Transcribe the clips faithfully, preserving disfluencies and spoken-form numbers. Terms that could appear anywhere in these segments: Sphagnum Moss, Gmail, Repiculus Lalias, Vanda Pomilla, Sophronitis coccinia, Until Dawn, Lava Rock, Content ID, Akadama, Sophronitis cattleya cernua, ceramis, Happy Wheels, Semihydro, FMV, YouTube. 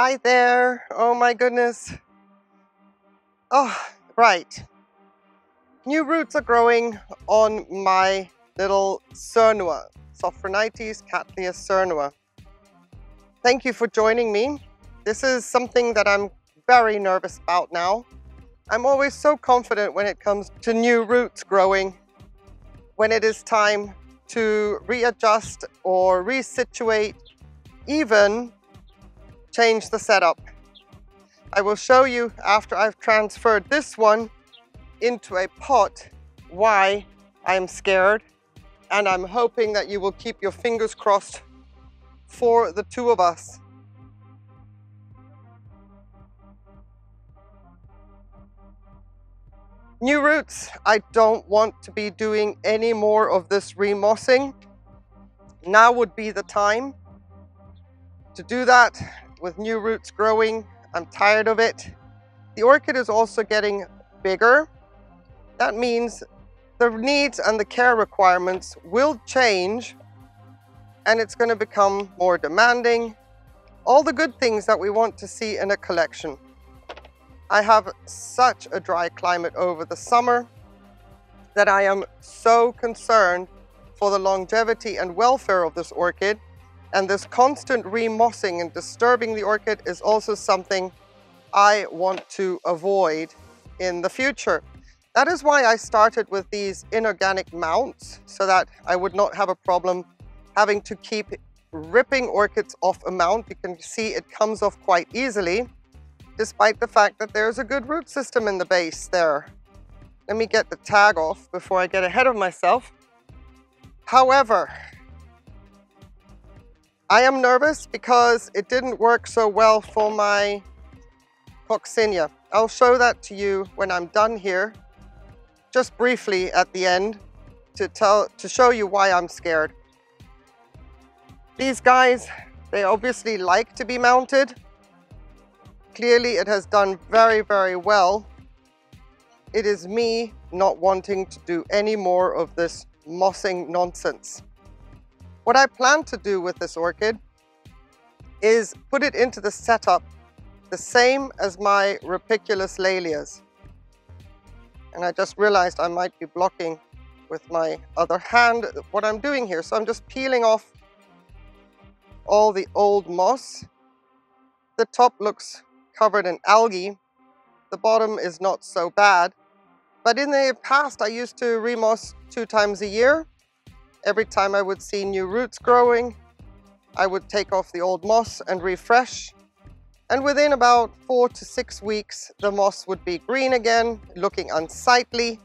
Hi there. Oh my goodness. Oh, right. New roots are growing on my little Cernua, Sophronitis cattleya cernua. Thank you for joining me. This is something that I'm very nervous about now. I'm always so confident when it comes to new roots growing, when it is time to readjust or resituate, even change the setup. I will show you after I've transferred this one into a pot why I'm scared, and I'm hoping that you will keep your fingers crossed for the two of us. New roots, I don't want to be doing any more of this remossing. Now would be the time to do that with new roots growing. I'm tired of it. The orchid is also getting bigger. That means the needs and the care requirements will change, and it's going to become more demanding. All the good things that we want to see in a collection. I have such a dry climate over the summer that I am so concerned for the longevity and welfare of this orchid, and this constant remossing and disturbing the orchid is also something I want to avoid in the future. That is why I started with these inorganic mounts, so that I would not have a problem having to keep ripping orchids off a mount. You can see it comes off quite easily, despite the fact that there's a good root system in the base there. Let me get the tag off before I get ahead of myself. However, I am nervous because it didn't work so well for my coccinia. I'll show that to you when I'm done here, just briefly at the end to, tell, to show you why I'm scared. These guys, they obviously like to be mounted. Clearly it has done very, very well. It is me not wanting to do any more of this mossing nonsense. What I plan to do with this orchid is put it into the setup the same as my Repiculus Lalias. And I just realized I might be blocking with my other hand what I'm doing here. So I'm just peeling off all the old moss. The top looks covered in algae. The bottom is not so bad. But in the past, I used to remoss two times a year. Every time I would see new roots growing, I would take off the old moss and refresh. And within about four to six weeks, the moss would be green again, looking unsightly.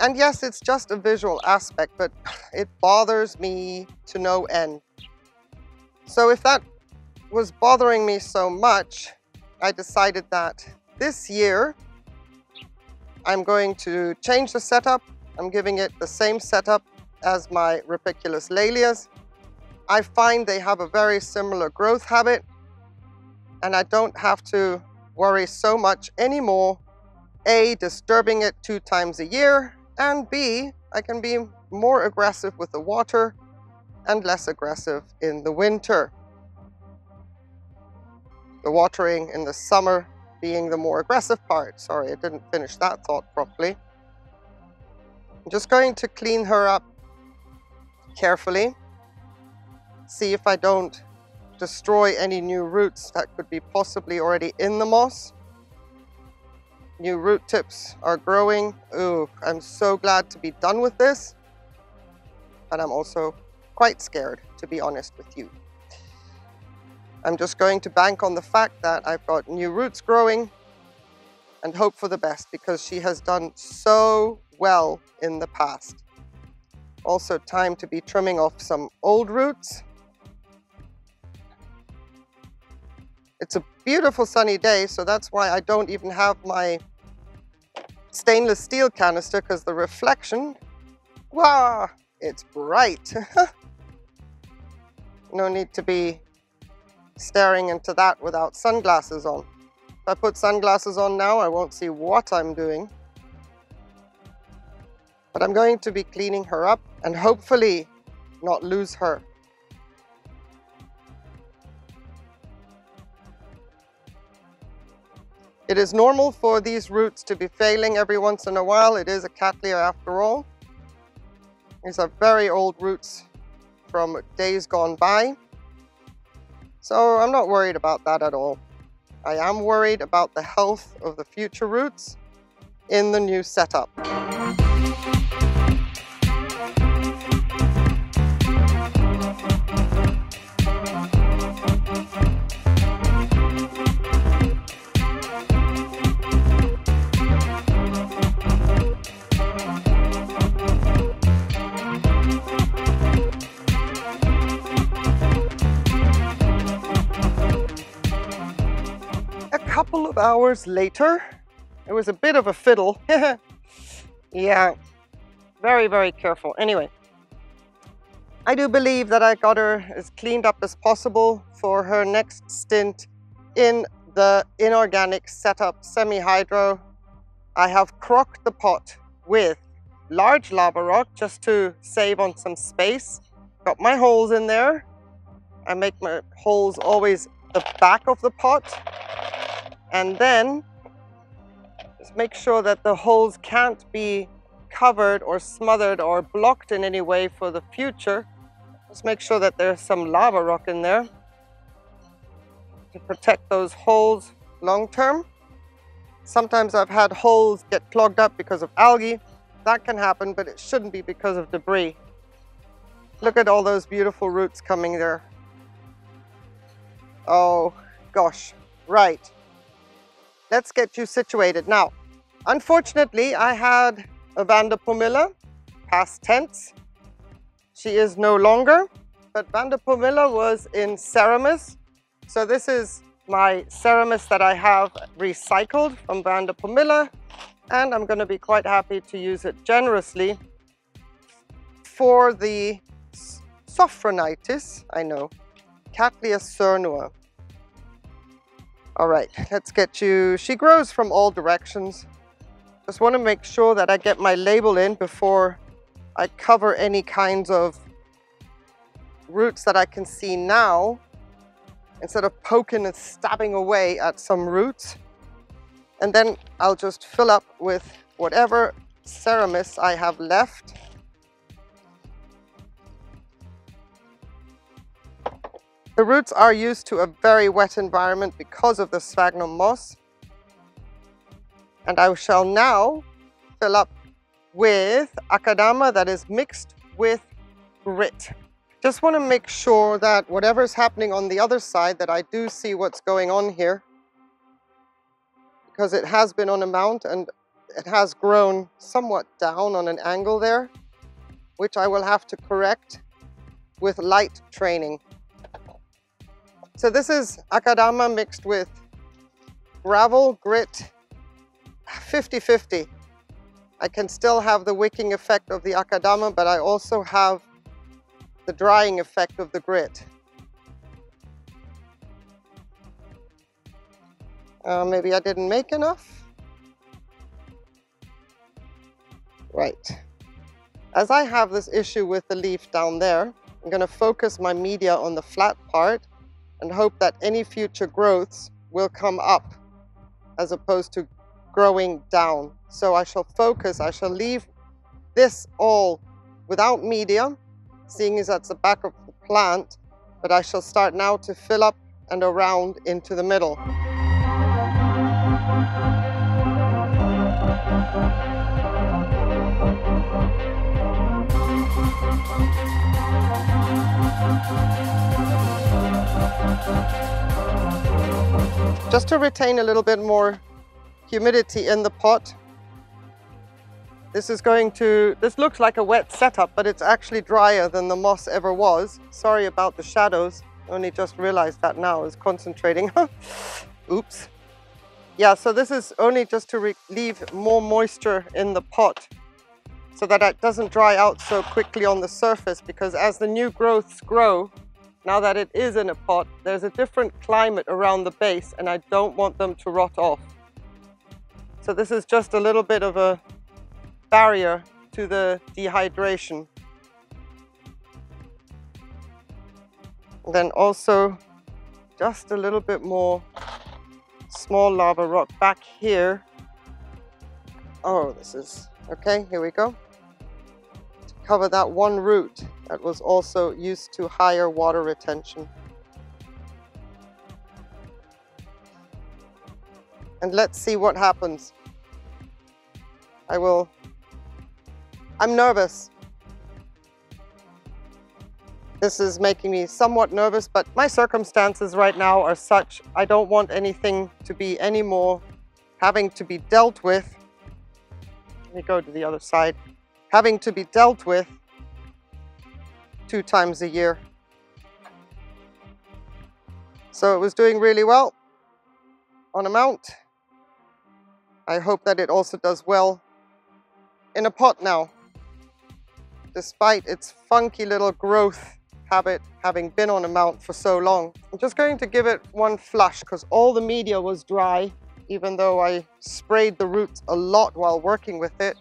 And yes, it's just a visual aspect, but it bothers me to no end. So if that was bothering me so much, I decided that this year I'm going to change the setup. I'm giving it the same setup as my Repiculus Lalias. I find they have a very similar growth habit, and I don't have to worry so much anymore, A, disturbing it two times a year, and B, I can be more aggressive with the water and less aggressive in the winter. The watering in the summer being the more aggressive part. Sorry, I didn't finish that thought properly. I'm just going to clean her up carefully, see if I don't destroy any new roots that could be possibly already in the moss. New root tips are growing. Ooh, I'm so glad to be done with this. And I'm also quite scared, to be honest with you. I'm just going to bank on the fact that I've got new roots growing and hope for the best, because she has done so well in the past. Also time to be trimming off some old roots. It's a beautiful sunny day, so that's why I don't even have my stainless steel canister, because the reflection, wow, it's bright. No need to be staring into that without sunglasses on. If I put sunglasses on now, I won't see what I'm doing. But I'm going to be cleaning her up and hopefully not lose her. It is normal for these roots to be failing every once in a while. It is a cattleya after all. These are very old roots from days gone by. So I'm not worried about that at all. I am worried about the health of the future roots in the new setup. Couple of hours later, it was a bit of a fiddle. Yeah, very, very careful. Anyway, I do believe that I got her as cleaned up as possible for her next stint in the inorganic setup semi-hydro. I have crocked the pot with large lava rock just to save on some space. Got my holes in there. I make my holes always the back of the pot. And then just make sure that the holes can't be covered or smothered or blocked in any way for the future. Just make sure that there's some lava rock in there to protect those holes long term. Sometimes I've had holes get clogged up because of algae. That can happen, but it shouldn't be because of debris. Look at all those beautiful roots coming there. Oh gosh, right. Let's get you situated. Now, unfortunately, I had a Vanda Pomilla, past tense. She is no longer, but Vanda Pomilla was in ceramis. So this is my ceramis that I have recycled from Vanda Pomilla, and I'm gonna be quite happy to use it generously for the Sophronitis, I know, cattleya cernua. All right, let's get you. She grows from all directions. Just want to make sure that I get my label in before I cover any kinds of roots that I can see now, instead of poking and stabbing away at some roots. And then I'll just fill up with whatever ceramis I have left. The roots are used to a very wet environment because of the sphagnum moss. And I shall now fill up with Akadama that is mixed with grit. Just want to make sure that whatever is happening on the other side, that I do see what's going on here. Because it has been on a mount and it has grown somewhat down on an angle there, which I will have to correct with light training. So this is Akadama mixed with gravel, grit, fifty fifty. I can still have the wicking effect of the Akadama, but I also have the drying effect of the grit. Uh, maybe I didn't make enough. Right. As I have this issue with the leaf down there, I'm going to focus my media on the flat part and hope that any future growths will come up as opposed to growing down. So I shall focus, I shall leave this all without media, seeing as that's the back of the plant, but I shall start now to fill up and around into the middle. Just to retain a little bit more humidity in the pot. This is going to, this looks like a wet setup, but it's actually drier than the moss ever was. Sorry about the shadows. Only just realized that now, is concentrating. Oops. Yeah, so this is only just to re leave more moisture in the pot so that it doesn't dry out so quickly on the surface, because as the new growths grow, now that it is in a pot, there's a different climate around the base and I don't want them to rot off. So this is just a little bit of a barrier to the dehydration. Then also just a little bit more small lava rock back here. Oh, this is okay. Here we go. To cover that one root that was also used to higher water retention. And let's see what happens. I will. I'm nervous. This is making me somewhat nervous, but my circumstances right now are such, I don't want anything to be any more having to be dealt with. Let me go to the other side. Having to be dealt with two times a year. So it was doing really well on a mount. I hope that it also does well in a pot now, despite its funky little growth habit, having been on a mount for so long. I'm just going to give it one flush because all the media was dry, even though I sprayed the roots a lot while working with it.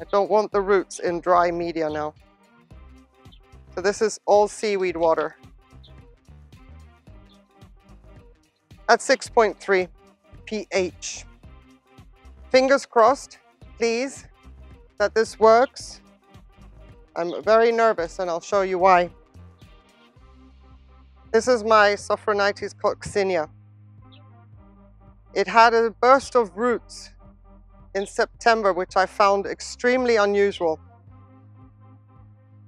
I don't want the roots in dry media now. So this is all seaweed water. At six point three pH. Fingers crossed, please, that this works. I'm very nervous and I'll show you why. This is my Sophronitis coccinia. It had a burst of roots in September, which I found extremely unusual.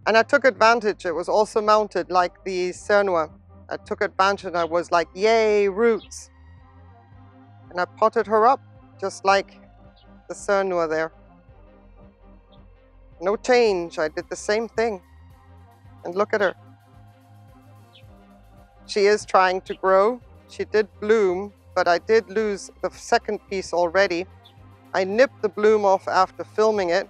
And I took advantage. It was also mounted like the Cernua. I took advantage and I was like, yay, roots. And I potted her up just like the Cernua there. No change, I did the same thing. And look at her. She is trying to grow. She did bloom, but I did lose the second piece already. I nipped the bloom off after filming it.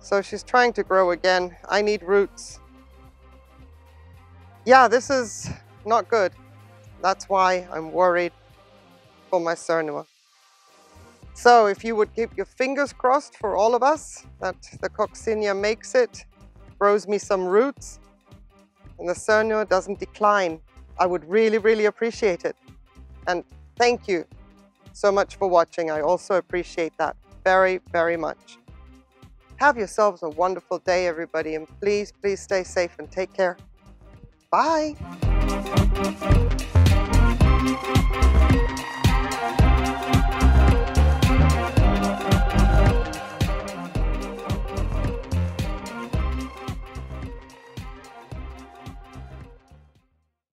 So she's trying to grow again. I need roots. Yeah, this is not good. That's why I'm worried for my Cernua. So if you would keep your fingers crossed for all of us that the coccinia makes it, grows me some roots, and the Cernua doesn't decline, I would really, really appreciate it. And thank you so much for watching. I also appreciate that very, very much. Have yourselves a wonderful day, everybody, and please, please stay safe and take care. Bye.